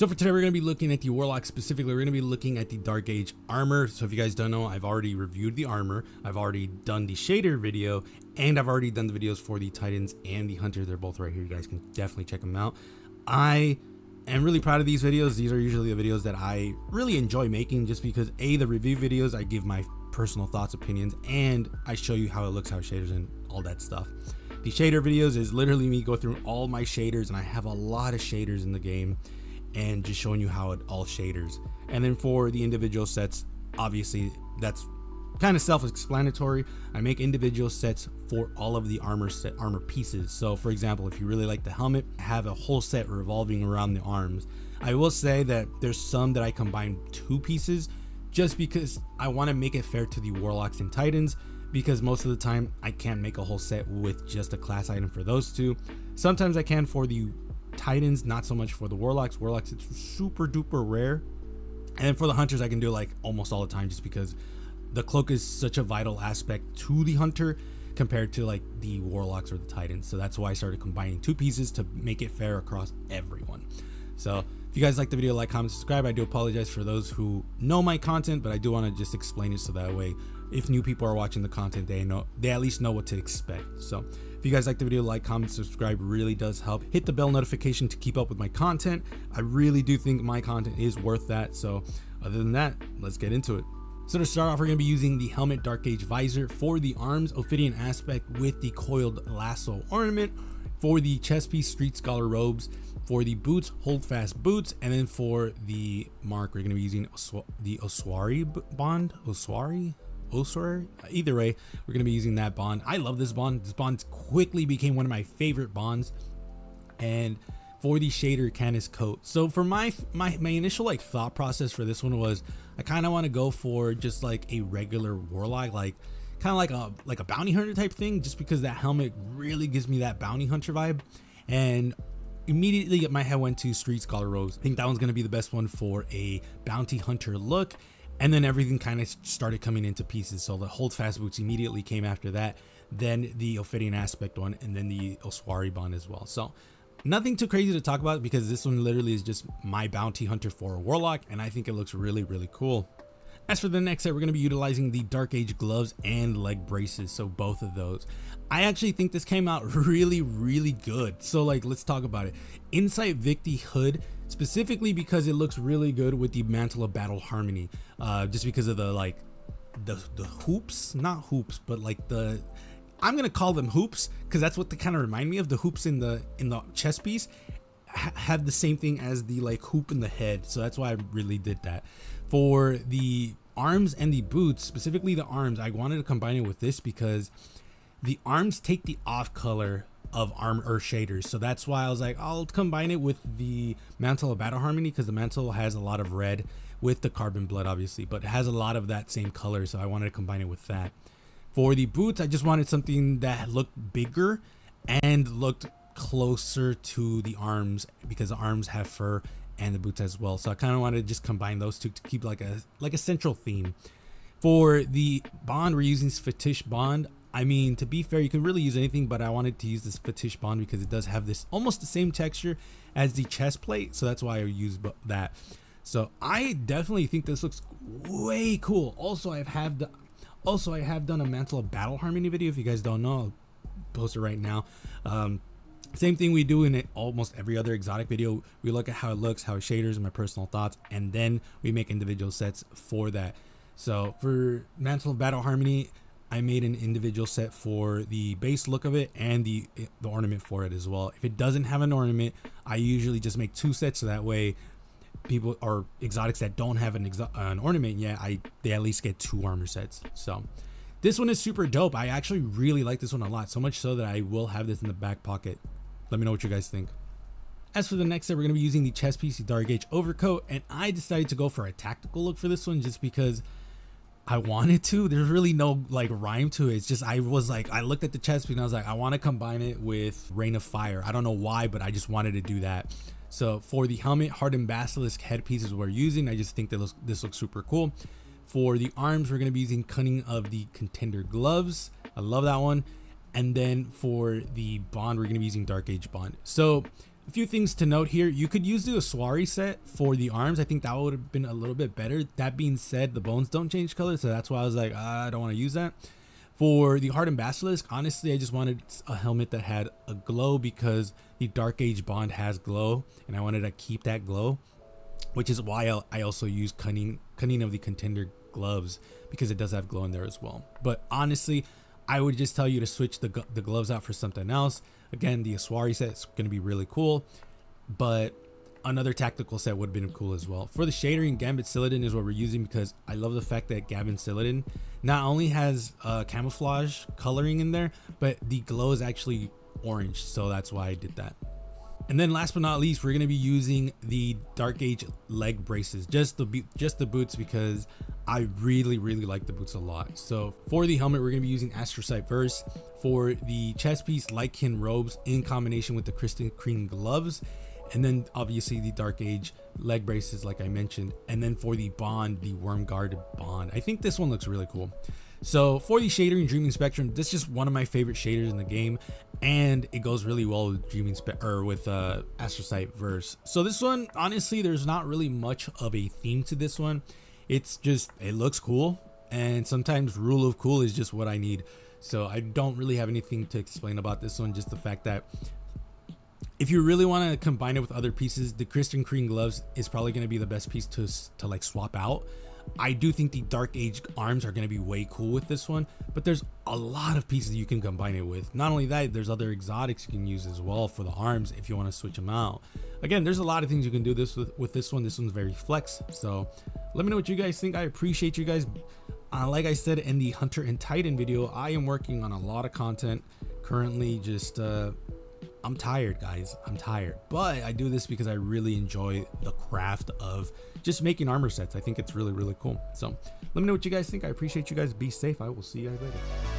So for today, we're going to be looking at the Warlock specifically. We're going to be looking at the Dark Age armor. So if you guys don't know, I've already reviewed the armor. I've already done the shader video, and I've already done the videos for the Titans and the Hunter. They're both right here. You guys can definitely check them out. I am really proud of these videos. These are usually the videos that I really enjoy making, just because A, the review videos, I give my personal thoughts, opinions, and I show you how it looks, how shaders and all that stuff. The shader videos is literally me go through all my shaders, and I have a lot of shaders in the game, and just showing you how it all shaders. And then for the individual sets, obviously that's kind of self-explanatory. I make individual sets for all of the armor pieces. So for example, if you really like the helmet, I have a whole set revolving around the arms. I will say that there's some that I combine two pieces, just because I want to make it fair to the Warlocks and Titans, because most of the time I can't make a whole set with just a class item for those two. Sometimes I can for the Titans, not so much for the Warlocks. It's super duper rare. And for the Hunters, I can do like almost all the time, just because the cloak is such a vital aspect to the Hunter compared to like the Warlocks or the Titans. So that's why I started combining two pieces to make it fair across everyone. So if you guys like the video, like, comment, subscribe. I do apologize for those who know my content, but I do want to just explain it so that way if new people are watching the content, they at least know what to expect. So if you guys like the video, like, comment, subscribe, really does help. Hit the bell notification to keep up with my content. I really do think my content is worth that. So other than that, let's get into it. So to start off, we're going to be using the helmet Dark Age visor for the arms, Ophidian Aspect with the Coiled Lasso ornament, for the chest piece, Street Scholar Robes, for the boots, Holdfast Boots, and then for the mark, we're going to be using the Oswari Bond, Oswari, either way, we're going to be using that bond. I love this bond. This bond quickly became one of my favorite bonds. And for the shader, Canis Coat. So for my initial like thought process for this one was, I kind of want to go for just like a regular Warlock, like kind of like a bounty hunter type thing, just because that helmet really gives me that bounty hunter vibe. And immediately my head went to Street Scholar Robes. I think that one's going to be the best one for a bounty hunter look. And then everything kind of started coming into pieces. So the Holdfast Boots immediately came after that, then the Ophidian Aspect one, and then the Oswari Bond as well. So nothing too crazy to talk about, because this one literally is just my bounty hunter for a Warlock, and I think it looks really, really cool. As for the next set, we're going to be utilizing the Dark Age gloves and leg braces. So both of those, I actually think this came out really, really good. So like, let's talk about it. Insight Vikti Hood, specifically because it looks really good with the Mantle of Battle Harmony, just because of the like the hoops, not hoops, but like the, I'm gonna call them hoops because that's what they kind of remind me of. The hoops in the chest piece have the same thing as the like hoop in the head, so that's why I really did that. For the arms and the boots, specifically the arms, I wanted to combine it with this because the arms take the off color of armor shaders, so that's why I was like, I'll combine it with the Mantle of Battle Harmony, because the mantle has a lot of red with the carbon blood obviously, but it has a lot of that same color, so I wanted to combine it with that. For the boots, I just wanted something that looked bigger and looked closer to the arms, because the arms have fur and the boots as well. So I kind of wanted to just combine those two to keep like a central theme. For the bond, we're using Fetish Bond. I mean, to be fair, you could really use anything, but I wanted to use this Fetish Bond because it does have this almost the same texture as the chest plate, so that's why I use that. So I definitely think this looks way cool. Also, I have done a Mantle of Battle Harmony video. If you guys don't know, I'll post it right now. Same thing we do in almost every other exotic video. We look at how it looks, how it shaders, and my personal thoughts, and then we make individual sets for that. So for Mantle of Battle Harmony, I made an individual set for the base look of it and the ornament for it as well. If it doesn't have an ornament, I usually just make two sets, so that way people or exotics that don't have an ornament yet, they at least get two armor sets. So this one is super dope. I actually really like this one a lot, so much so that I will have this in the back pocket. Let me know what you guys think. As for the next set, we're going to be using the chest piece, the Dark Age Overcoat, and I decided to go for a tactical look for this one just because I wanted to. There's really no like rhyme to it. It's just, I was like, I looked at the chest piece and I was like, I want to combine it with Rain of Fire. I don't know why, but I just wanted to do that. So for the helmet, Hardened Basilisk headpieces we're using. I just think that this looks super cool. For the arms, we're going to be using Cunning of the Contender gloves. I love that one. And then for the bond, we're going to be using Dark Age Bond. So A few things to note here. You could use the Oswari set for the arms. I think that would have been a little bit better. That being said, the bones don't change color, so that's why I was like, I don't want to use that. For the Hardened Basilisk, honestly, I just wanted a helmet that had a glow because the Dark Age Bond has glow, and I wanted to keep that glow, which is why I also use Cunning of the Contender gloves, because it does have glow in there as well. But honestly, I would just tell you to switch the gloves out for something else. Again, the Oswari set is going to be really cool, but another tactical set would have been cool as well. For the shadering, Gambit Siliden is what we're using because I love the fact that Gambit Siliden not only has camouflage coloring in there, but the glow is actually orange, so that's why I did that. And then last but not least, we're going to be using the Dark Age leg braces, just the boots, because I really like the boots a lot. So for the helmet, we're going to be using Astrocyte Verse. For the chest piece, Lichen Robes in combination with the Crystocrene Gloves. And then obviously the Dark Age leg braces, like I mentioned. And then for the Bond, the Worm Guard Bond. I think this one looks really cool. So for the shader in Dreaming Spectrum, this is just one of my favorite shaders in the game, and it goes really well with Astrocyte Verse. So this one, honestly, there's not really much of a theme to this one. It's just, it looks cool, and sometimes rule of cool is just what I need. So I don't really have anything to explain about this one, just the fact that if you really want to combine it with other pieces, the Crystocrene Gloves is probably going to be the best piece to like swap out. I do think the Dark Age arms are going to be way cool with this one, but there's a lot of pieces you can combine it with. Not only that, there's other exotics you can use as well for the arms if you want to switch them out. Again, there's a lot of things you can do this with this one. This one's very flex, so let me know what you guys think. I appreciate you guys. Like I said in the Hunter and Titan video, I am working on a lot of content currently. Just I'm tired, guys. I'm tired, but I do this because I really enjoy the craft of just making armor sets. I think it's really cool. So let me know what you guys think. I appreciate you guys. Be safe. I will see you guys later.